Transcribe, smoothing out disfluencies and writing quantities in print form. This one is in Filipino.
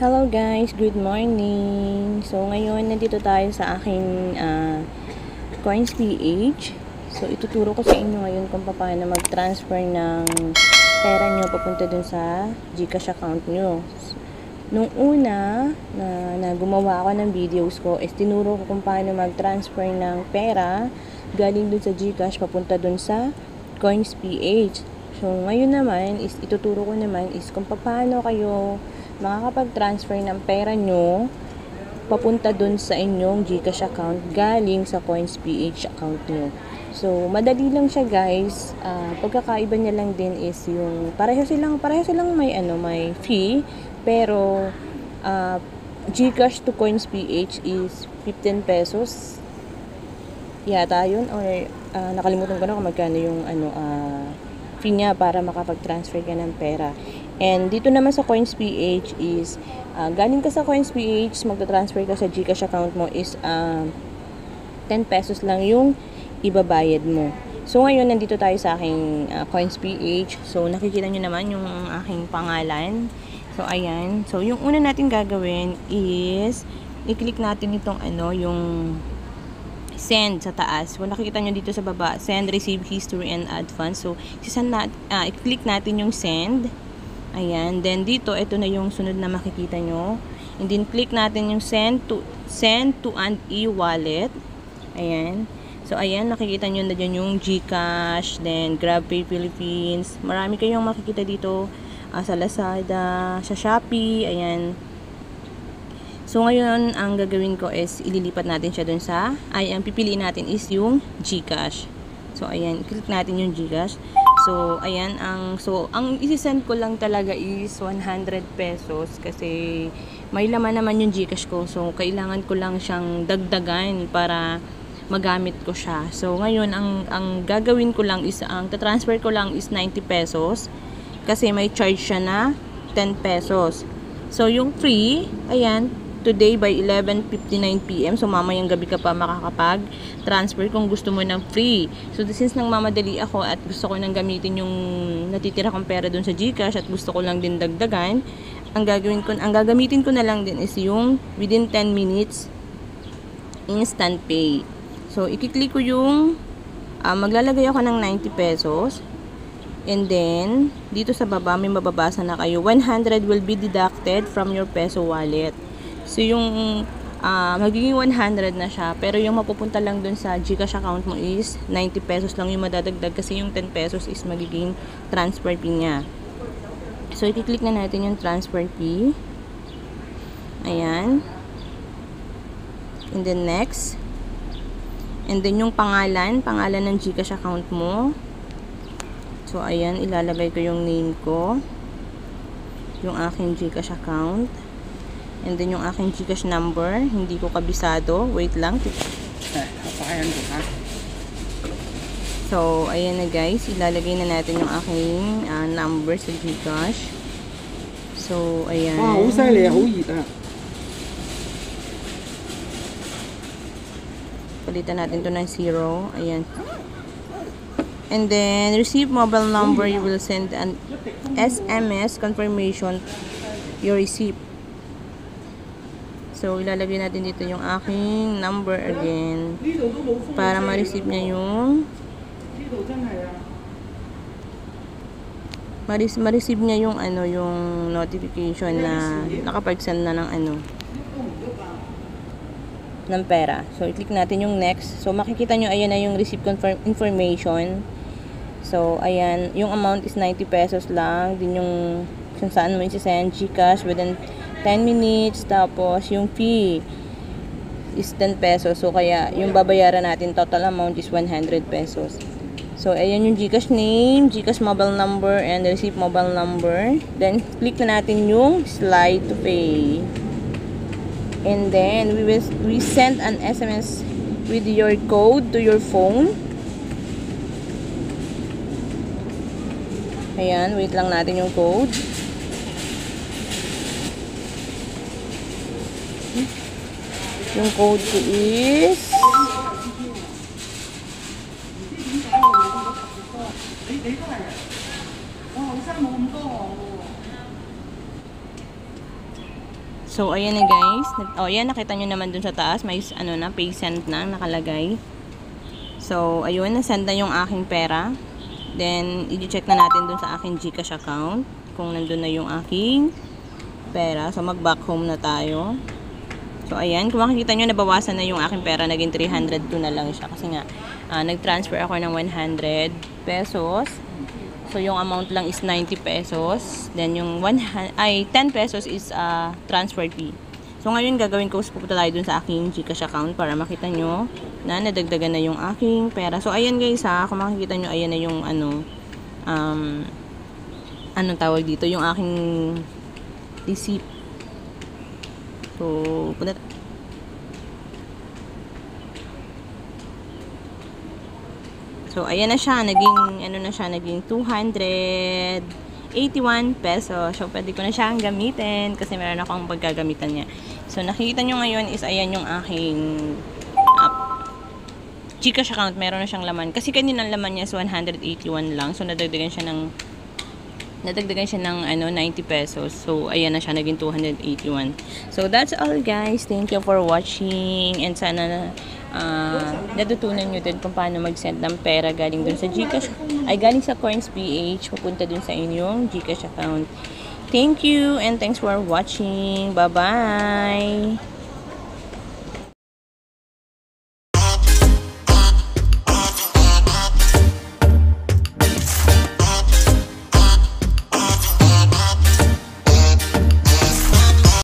Hello guys, good morning. So ngayon nandito tayo sa aking Coins.ph. So ituturo ko sa inyo ngayon kung paano mag-transfer ng pera nyo papunta dun sa GCash account nyo. Nung una na gumawa ako ng videos ko is tinuro ko kung paano mag-transfer ng pera galing dun sa GCash papunta dun sa Coins.ph. So ngayon naman is ituturo ko naman is kung paano kayo makakapag-transfer ng pera nyo papunta dun sa inyong GCash account galing sa Coins.ph account nyo. So, madali lang siya guys. Pagkakaiba niya lang din is yung pareho silang may fee, pero GCash to Coins.ph is 15 pesos. Yata yun, or nakalimutan ko na kung magkano yung fee niya para makapag-transfer ka ng pera. And dito naman sa Coins.ph is galing ka sa Coins.ph, magta-transfer ka sa GCash account mo is 10 pesos lang yung ibabayad mo. So ngayon nandito tayo sa aking Coins.ph. So nakikita nyo naman yung aking pangalan. So ayan. So yung una natin gagawin is i-click natin itong yung send sa taas. So nakikita nyo dito sa baba, send, receive, history, and advance. So i-click natin yung send. Ayan. Then, dito, ito na yung sunod na makikita nyo. And then, click natin yung send to an e-wallet. Ayan. So, ayan. Nakikita nyo na dyan yung GCash, then GrabPay Philippines. Marami kayong makikita dito sa Lazada, sa Shopee. Ayan. So, ngayon, ang gagawin ko is ililipat natin siya dun sa, ay, ang pipiliin natin is yung GCash. So, ayan. Click natin yung GCash. So, ayan, ang isi-send ko lang talaga is 100 pesos kasi may laman naman yung GCash ko. So, kailangan ko lang siyang dagdagan para magamit ko siya. So, ngayon, ang gagawin ko lang is, ang tatransfer ko lang is 90 pesos kasi may charge siya na 10 pesos. So, yung free, ayan, today by 11:59 PM. So, mamayang gabi ka pa makakapag-transfer kung gusto mo ng free. So, since nang mamadali ako at gusto ko nang gamitin yung natitira kong pera dun sa GCash at gusto ko lang din dagdagan, ang gagamitin ko na lang din is yung within 10 minutes instant pay. So, ikiklik ko yung maglalagay ako ng 90 pesos. And then, dito sa baba, may mababasa na kayo. 100 will be deducted from your peso wallet. So, yung magiging 100 na siya, pero yung mapupunta lang dun sa GCash account mo is 90 pesos lang yung madadagdag kasi yung 10 pesos is magiging transfer fee niya. So, i-click na natin yung transfer fee. Ayan. And then next. And then yung pangalan ng GCash account mo. So, ayan, ilalagay ko yung name ko. Yung aking GCash account. And then yung aking GCash number, hindi ko kabisado. Wait lang. So, ayan na guys. Ilalagay na natin yung aking number sa GCash. So, ayan. Palitan natin to ng 0. Ayan. And then, receive mobile number. You will send an SMS confirmation your receipt. So, ilalagay natin dito yung aking number again para ma-receive niya yung yung notification na nakapag-send na ng ng pera. So, i-click natin yung next. So, makikita nyo, ayan na yung receipt information. So, ayan, yung amount is 90 pesos lang. Din yung kung saan mo isi-send, GCash within 10 minutes, tapos yung fee is 10 pesos. So, kaya yung babayaran natin, total amount is 100 pesos. So, ayan yung GCash name, GCash mobile number, and receipt mobile number. Then, click na natin yung slide to pay. And then, we send an SMS with your code to your phone. Ayan, wait lang natin yung code. Yung code ko is So, ayan na guys. O, ayan, nakita nyo naman dun sa taas. May, ano na, pay send na, nakalagay. So, ayun, nasend na yung aking pera. Then, i-check na natin dun sa aking GCash account kung nandun na yung aking pera. So, mag-back home na tayo. So, ayan, kung makikita nyo, nabawasan na yung aking pera. Naging 302 na lang siya. Kasi nga, nag-transfer ako ng 100 pesos. So, yung amount lang is 90 pesos. Then, yung 10 pesos is transfer fee. So, ngayon gagawin ko, pupunta tayo dun sa aking GCash account para makita nyo na nadagdagan na yung aking pera. So, ayan guys ha, kung makikita nyo, ayan na yung ano, anong tawag dito, yung aking receipt. So, punta So, ayan na siya. Naging, ano na siya, naging 281 pesos. So, pwede ko na siyang gamitin kasi meron akong paggagamitan niya. So, nakikita nyo ngayon is ayan yung aking GCash account. Meron na siyang laman. Kasi kanina ang laman niya is 181 lang. So, nadagdagan siya ng ano, 90 pesos. So, ayan na siya. Naging 281. So, that's all guys. Thank you for watching. And sana natutunan nyo din kung paano mag-send ng pera galing dun sa GCash ay galing sa Coins.ph pupunta dun sa inyong GCash account. Thank you and thanks for watching. Bye bye.